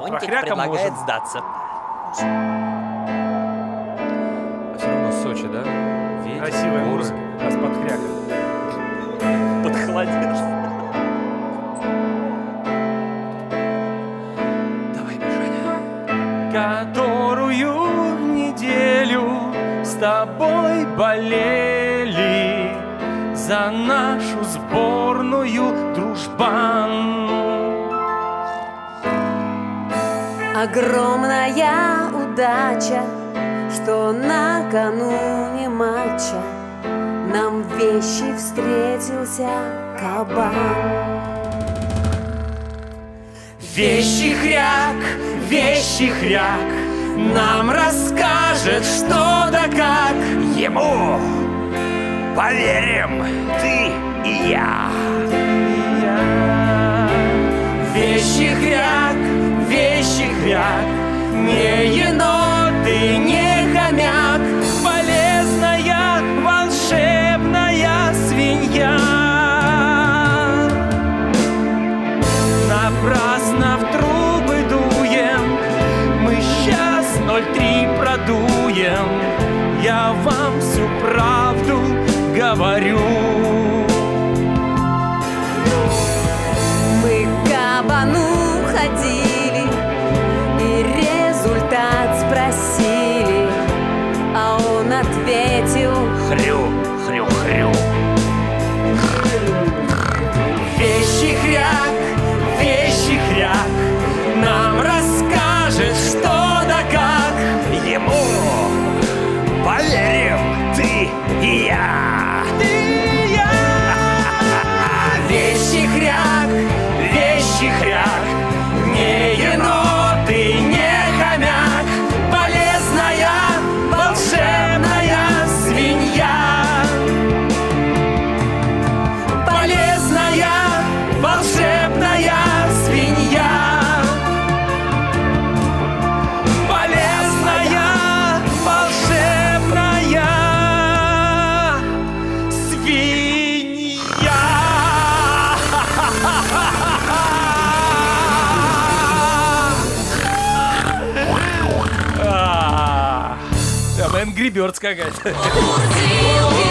Фонтик предлагает сдаться. А все равно Сочи, да? Ведь красивая музыка. Нас подхрякает. Подхладишь. Которую неделю с тобой болели за нашу сборную, дружбан. Огромная удача, что накануне матча нам в вещи встретился кабан. Вещий хряк, нам расскажет, что да как. Ему поверим ты и я. Вещий хряк, не еноты, не хомяк, полезная, волшебная свинья. Напрасно в трубы дуем, мы сейчас 03 продуем. Я вам всю правду говорю. Мы к кабану ходили и результат спросили, а он ответил: хрю, хрю, хрю. Вещий хряк, нам расскажет, что да как. Ему поверим ты и я. Вещий хряк, не енот и не хомяк, полезная, волшебная свинья. Полезная, волшебная свинья. Angry Birds какая-то.